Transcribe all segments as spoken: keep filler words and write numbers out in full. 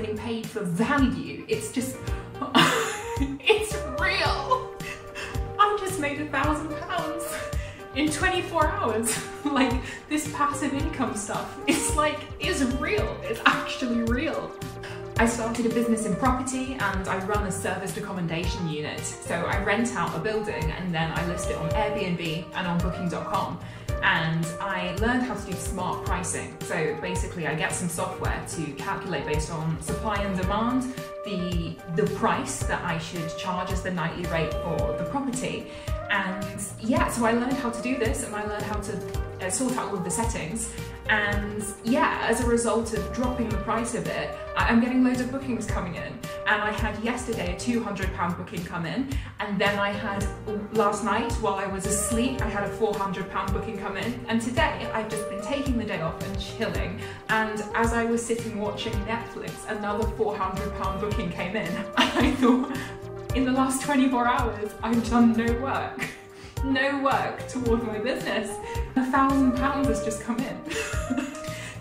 getting paid for value. It's just, it's real. I just made a thousand pounds in twenty-four hours. Like, this passive income stuff, it's like, it's real. It's actually real. I started a business in property and I run a serviced accommodation unit. So I rent out a building and then I list it on Airbnb and on booking dot com. And I learned how to do smart pricing. So basically I get some software to calculate based on supply and demand, the, the price that I should charge as the nightly rate for the property. And yeah, so I learned how to do this and I learned how to sort out all of the settings. And yeah, as a result of dropping the price a bit, I'm getting loads of bookings coming in. And I had yesterday a two hundred pound booking come in. And then I had, last night while I was asleep, I had a four hundred pound booking come in. And today I've just been taking the day off and chilling. And as I was sitting watching Netflix, another four hundred pound booking came in. And I thought, in the last twenty-four hours, I've done no work. No work towards my business. A thousand pounds has just come in.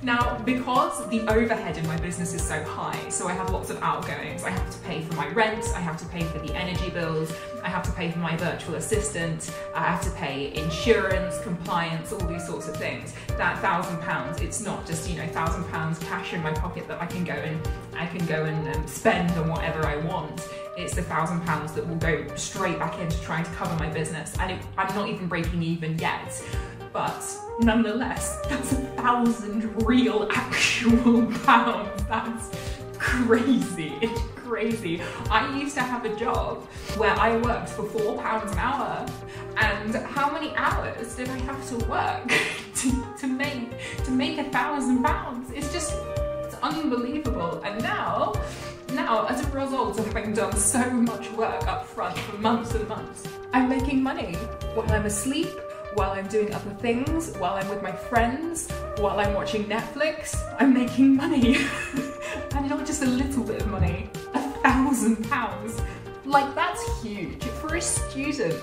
Now, because the overhead in my business is so high, so I have lots of outgoings. I have to pay for my rent, I have to pay for the energy bills, I have to pay for my virtual assistant, I have to pay insurance, compliance, all these sorts of things. That thousand pounds, it's not just, you know, thousand pounds cash in my pocket that I can go and I can go and um, spend on whatever I want. It's the thousand pounds that will go straight back into trying to cover my business. And it, I'm not even breaking even yet. But nonetheless, that's a thousand real actual pounds. That's crazy. It's crazy. I used to have a job where I worked for four pounds an hour. And how many hours did I have to work to, to make to make a thousand pounds? It's just, it's unbelievable. And now, now, as a result of having done so much work up front for months and months, I'm making money while I'm asleep, while I'm doing other things, while I'm with my friends, while I'm watching Netflix. I'm making money. And not just a little bit of money, a thousand pounds. Like, that's huge. For a student,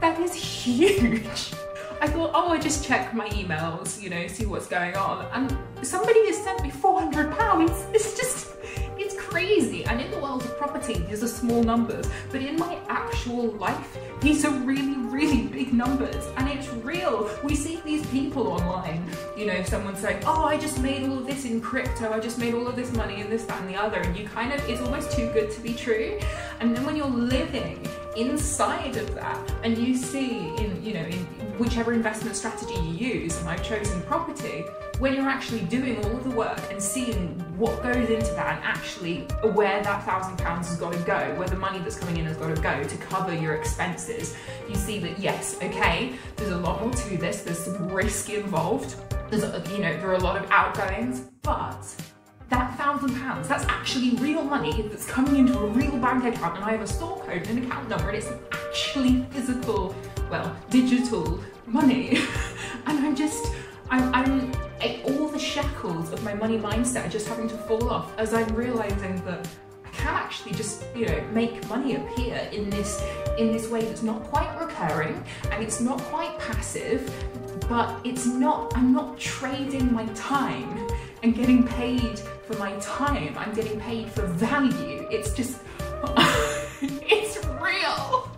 that is huge. I thought, oh, I just check my emails, you know, see what's going on. And somebody has sent me four hundred pounds. It's just, it's crazy. And in the world of property, these are small numbers, but in my actual life, these are really, really big numbers. And it's real. We see these people online, you know, someone saying, oh, I just made all of this in crypto. I just made all of this money and this, that, and the other. And you kind of, it's almost too good to be true. And then when you're living inside of that and you see in, you know, in whichever investment strategy you use, and I've chosen property, when you're actually doing all of the work and seeing what goes into that and actually where that thousand pounds has got to go, where the money that's coming in has got to go to cover your expenses, you see that, yes, okay, there's a lot more to this, there's some risk involved, there's, you know, there are a lot of outgoings, but that thousand pounds, that's actually real money that's coming into a real bank account, and I have a store code and an account number, and it's actually physical, well, digital money. And I'm just, I'm, I'm I, all the shackles of my money mindset are just having to fall off as I'm realizing that I can actually just, you know, make money appear in this, in this way that's not quite recurring, and it's not quite passive, but it's not, I'm not trading my time and getting paid for my time. I'm getting paid for value. It's just, it's real.